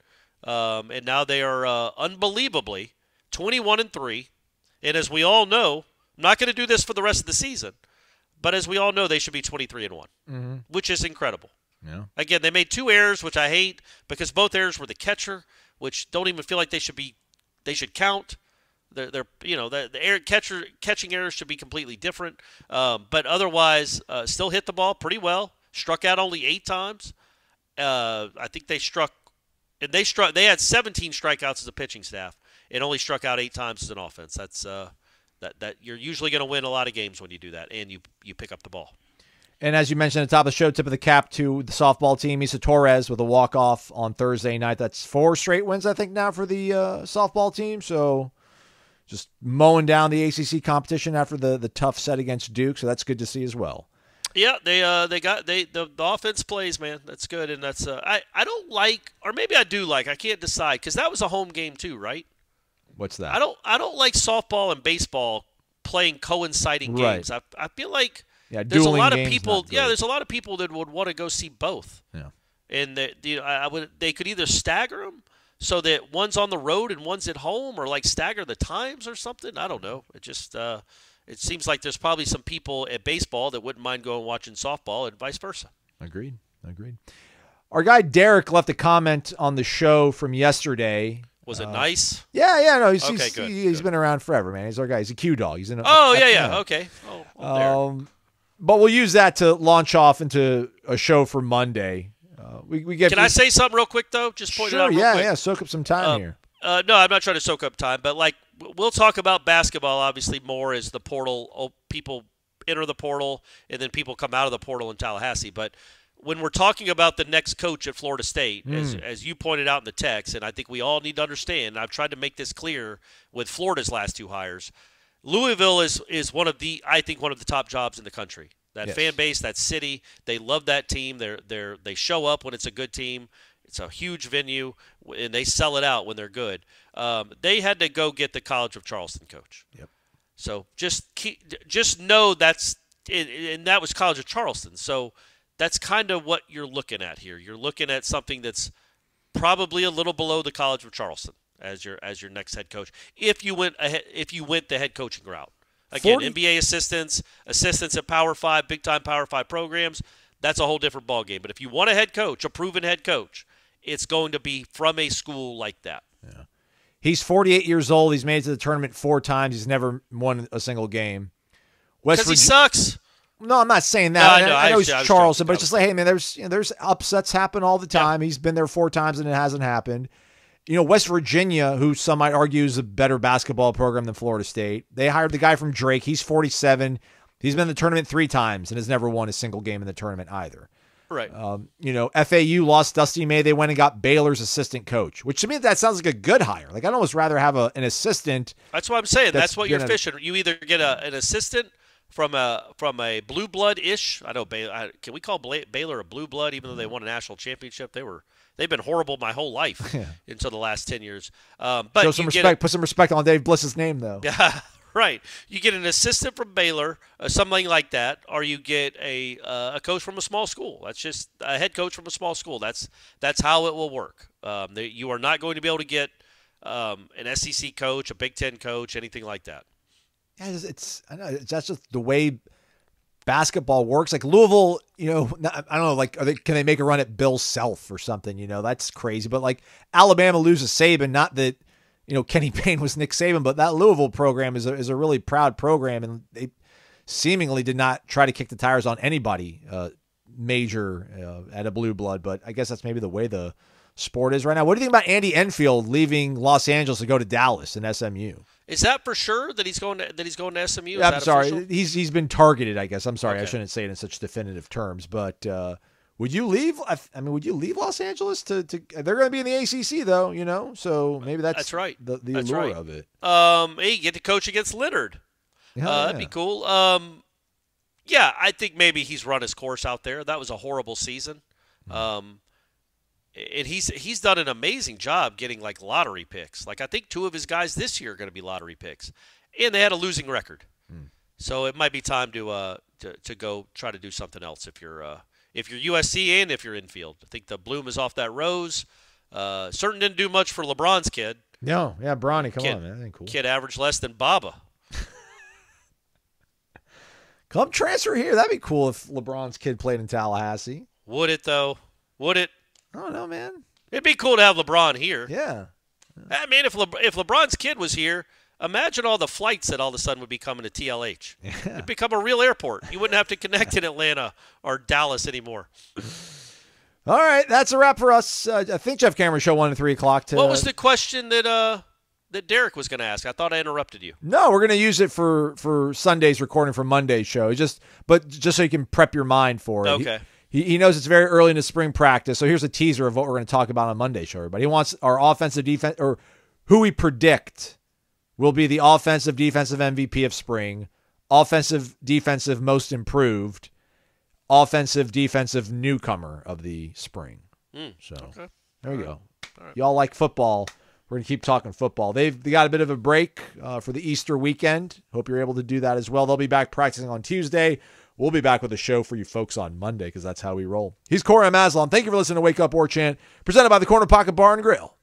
And now they are unbelievably 21-3. And as we all know, I'm not going to do this for the rest of the season. But as we all know, they should be 23-1, which is incredible. Yeah. Again, they made 2 errors, which I hate because both errors were the catcher, which don't even feel like they should be. They should count. They're the catching errors should be completely different. But otherwise, still hit the ball pretty well. Struck out only 8 times. I think they struck, and they struck. They had 17 strikeouts as a pitching staff, and only struck out 8 times as an offense. That's That you're usually going to win a lot of games when you do that, and you pick up the ball. And as you mentioned at the top of the show, tip of the cap to the softball team, Issa Torres with a walk-off on Thursday night. That's 4 straight wins, I think, now for the softball team. So just mowing down the ACC competition after the tough set against Duke. So that's good to see as well. Yeah, the offense plays, man. That's good, and that's I don't like, or maybe I do like. I can't decide because that was a home game too, right? What's that? I don't like softball and baseball playing coinciding games. Right. I feel like there's a lot of people. Yeah, there's a lot of people that would want to go see both. Yeah, and they could either stagger them so that one's on the road and one's at home, or like stagger the times or something. I don't know. It just it seems like there's probably some people at baseball that wouldn't mind going watching softball and vice versa. Agreed. Agreed. Our guy Derek left a comment on the show from yesterday. Was it nice? Yeah, no. He's been around forever, man. He's our guy. He's a Q dog. He's in. Okay. But we'll use that to launch off into a show for Monday. We get. Can I say something real quick though? Just point it out. Real quick. Soak up some time here. No, I'm not trying to soak up time, but like we'll talk about basketball obviously more as the portal people enter the portal and then people come out of the portal in Tallahassee, but. When we're talking about the next coach at Florida State, as you pointed out in the text, and I think we all need to understand, and I've tried to make this clear with Florida's last 2 hires, Louisville is one of the top jobs in the country. That fan base, that city, they love that team. They show up when it's a good team. It's a huge venue, and they sell it out when they're good. They had to go get the College of Charleston coach. Yep. So just know that's – and that was College of Charleston. So – that's kind of what you're looking at here. You're looking at something that's probably a little below the College of Charleston as your next head coach. If you went the head coaching route. Again, NBA assistants at Power 5, big-time Power 5 programs, that's a whole different ballgame. But if you want a head coach, a proven head coach, it's going to be from a school like that. Yeah. He's 48 years old. He's made it to the tournament 4 times. He's never won a single game. Because he sucks. No, I'm not saying that. No, I know he's Charleston, but it's just like, hey, man, there's upsets happen all the time. Yeah. He's been there 4 times and it hasn't happened. West Virginia, who some might argue is a better basketball program than Florida State, they hired the guy from Drake. He's 47. He's been in the tournament 3 times and has never won a single game in the tournament either. Right. FAU lost Dusty May. They went and got Baylor's assistant coach, which to me that sounds like a good hire. Like I'd almost rather have an assistant. That's what I'm saying. That's what you're fishing. You either get an assistant. From a blue blood ish, I know Baylor. Can we call Baylor a blue blood? Even though they won a national championship, they've been horrible my whole life until the last 10 years. But show some respect. Put some respect on Dave Bliss's name, though. Yeah, right. You get an assistant from Baylor, something like that, or you get a coach from a small school. That's just a head coach from a small school. That's how it will work. You are not going to be able to get an SEC coach, a Big Ten coach, anything like that. Yeah, I know that's just the way basketball works. Like Louisville, I don't know. Like, can they make a run at Bill Self or something? That's crazy. But like Alabama loses Saban, not that Kenny Payne was Nick Saban, but that Louisville program is a really proud program, and they seemingly did not try to kick the tires on anybody major at a blue blood, but I guess that's maybe the way the sport is right now. What do you think about Andy Enfield leaving Los Angeles to go to Dallas and SMU? Is that for sure that he's going to SMU? Is I'm sorry, official? He's been targeted, I guess. I'm sorry, okay. I shouldn't say it in such definitive terms, but would you leave? I mean, would you leave Los Angeles to? They're going to be in the ACC though, you know. So maybe that's right. The allure right. of it. Hey, you get to coach against Leonard. Yeah, that'd be cool. Yeah, I think maybe he's run his course out there. That was a horrible season. And he's done an amazing job getting, like, lottery picks. Like, I think two of his guys this year are going to be lottery picks. And they had a losing record. So it might be time to go try to do something else if you're USC and if you're Enfield. I think the bloom is off that rose. Certain didn't do much for LeBron's kid. No, yeah, Bronny, come on, man. That ain't cool. Kid averaged less than Baba. Come transfer here. That'd be cool if LeBron's kid played in Tallahassee. Would it, though? Would it? I don't know, man. It'd be cool to have LeBron here. Yeah. I mean, if LeBron's kid was here, imagine all the flights that all of a sudden would be coming to TLH. Yeah. It'd become a real airport. You wouldn't have to connect in Atlanta or Dallas anymore. All right. That's a wrap for us. I think Jeff Cameron's show 1 to 3 o'clock. What was the question that Derek was going to ask? I thought I interrupted you. No, we're going to use it for Sunday's recording for Monday's show. Just so you can prep your mind for it. Okay. He knows it's very early in the spring practice, so here's a teaser of what we're going to talk about on Monday's show, everybody. He wants our offensive defense, or who we predict will be the offensive defensive MVP of spring, offensive defensive most improved, offensive defensive newcomer of the spring. So okay. There you go. All right. Y'all like football. We're going to keep talking football. They got a bit of a break for the Easter weekend. Hope you're able to do that as well. They'll be back practicing on Tuesday. We'll be back with a show for you folks on Monday because that's how we roll. He's Corey Aslan. Thank you for listening to Wake Up War Chant, presented by the Corner Pocket Bar and Grill.